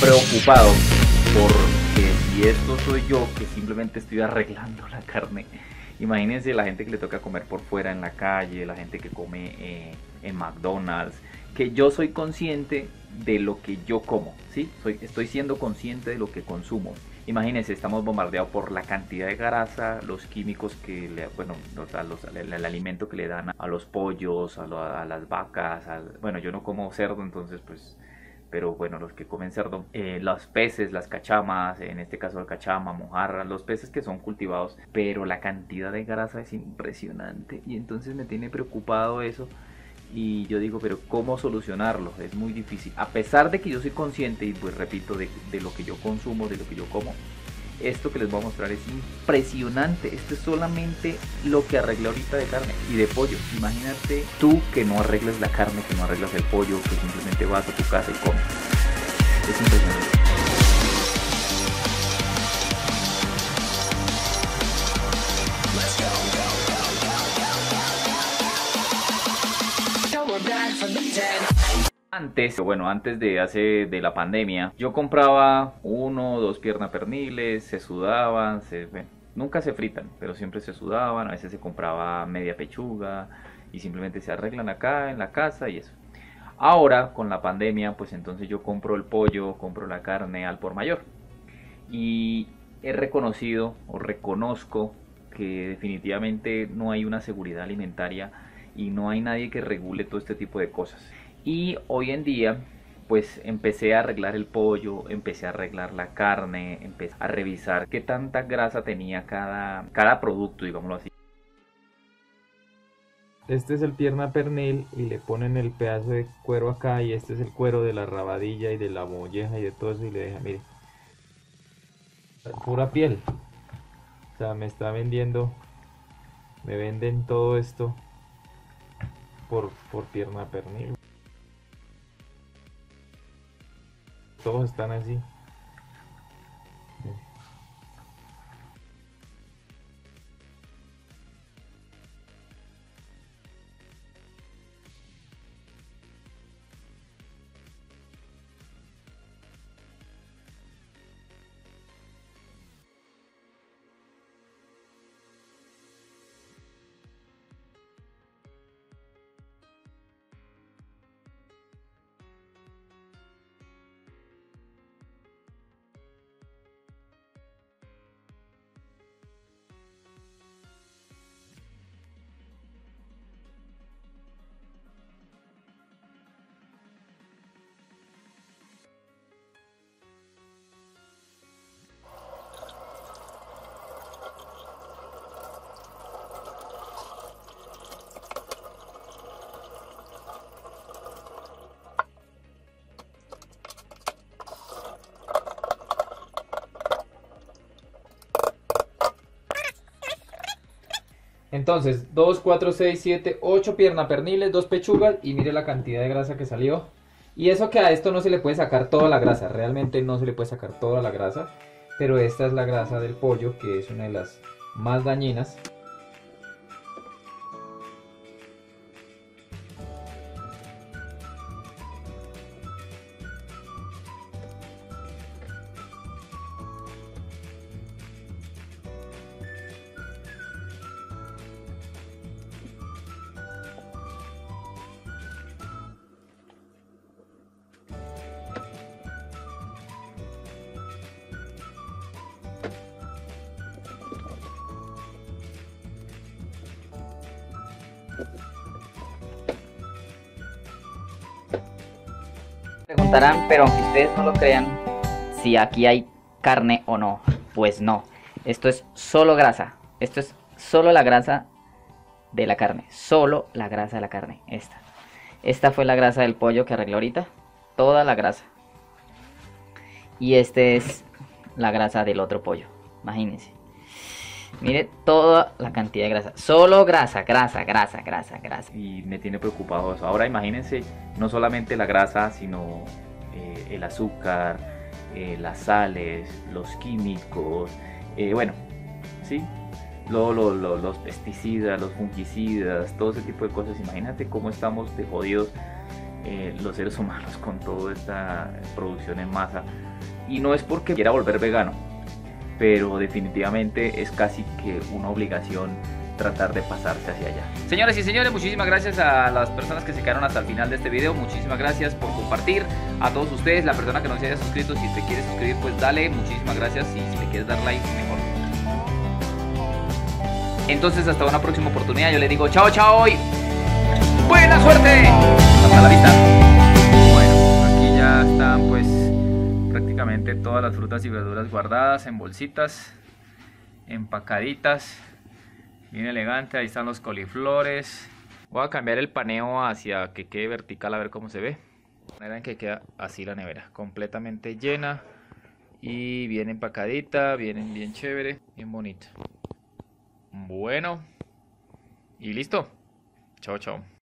preocupado porque si esto soy yo que simplemente estoy arreglando la carne, imagínense la gente que le toca comer por fuera en la calle, la gente que come en McDonald's, que yo soy consciente de lo que yo como, ¿sí? Estoy siendo consciente de lo que consumo. Imagínense, estamos bombardeados por la cantidad de grasa, los químicos que le, bueno, el alimento que le dan a los pollos, a las vacas, bueno, yo no como cerdo, entonces pues, pero bueno, los que comen cerdo, los peces, las cachamas, en este caso la cachama, mojarra, los peces que son cultivados, pero la cantidad de grasa es impresionante y entonces me tiene preocupado eso. Y yo digo, pero ¿cómo solucionarlo? Es muy difícil. A pesar de que yo soy consciente, y pues repito, de lo que yo consumo, de lo que yo como, esto que les voy a mostrar es impresionante. Esto es solamente lo que arreglé ahorita de carne y de pollo. Imagínate tú que no arregles la carne, que no arreglas el pollo, que simplemente vas a tu casa y comes. Es impresionante. Antes de la pandemia, yo compraba 1 o 2 piernas perniles, se sudaban, nunca se fritan, pero siempre se sudaban, a veces se compraba media pechuga y simplemente se arreglan acá en la casa y eso. Ahora con la pandemia, pues entonces yo compro el pollo, compro la carne al por mayor y he reconocido o reconozco que definitivamente no hay una seguridad alimentaria y no hay nadie que regule todo este tipo de cosas. Y hoy en día pues empecé a arreglar el pollo, empecé a arreglar la carne, empecé a revisar qué tanta grasa tenía cada producto, digámoslo así. Este es el pierna pernil y le ponen el pedazo de cuero acá y este es el cuero de la rabadilla y de la molleja y de todo eso y le deja, mire, pura piel. O sea, me está vendiendo, me venden todo esto por pierna pernil. Todos están así. Entonces, 2, 4, 6, 7, 8 pierna perniles, 2 pechugas y mire la cantidad de grasa que salió. Y eso que a esto no se le puede sacar toda la grasa, realmente no se le puede sacar toda la grasa. Pero esta es la grasa del pollo, que es una de las más dañinas. Preguntarán, pero aunque ustedes no lo crean, si aquí hay carne o no, pues no, esto es solo grasa, esto es solo la grasa de la carne, solo la grasa de la carne, esta fue la grasa del pollo que arreglé ahorita, toda la grasa, y este es la grasa del otro pollo, imagínense, mire toda la cantidad de grasa, solo grasa, grasa, grasa, grasa, grasa. Y me tiene preocupado eso. Ahora imagínense, no solamente la grasa, sino el azúcar, las sales, los químicos, bueno, ¿sí? Los pesticidas, los fungicidas, todo ese tipo de cosas. Imagínate cómo estamos de jodidos los seres humanos con toda esta producción en masa. Y no es porque quiera volver vegano, pero definitivamente es casi que una obligación tratar de pasarse hacia allá. Señoras y señores, muchísimas gracias a las personas que se quedaron hasta el final de este video. Muchísimas gracias por compartir. A todos ustedes, la persona que no se haya suscrito, si te quieres suscribir, pues dale. Muchísimas gracias. Y si le quieres dar like, mejor. Entonces, hasta una próxima oportunidad. Yo les digo chao, chao y buena suerte. Hasta la vista. Bueno, aquí ya están pues prácticamente todas las frutas y verduras guardadas en bolsitas, empacaditas. Bien elegante, ahí están los coliflores. Voy a cambiar el paneo hacia que quede vertical a ver cómo se ve. De manera en que queda así la nevera, completamente llena y bien empacadita, bien chévere, bien bonita. Bueno, y listo. Chao, chao.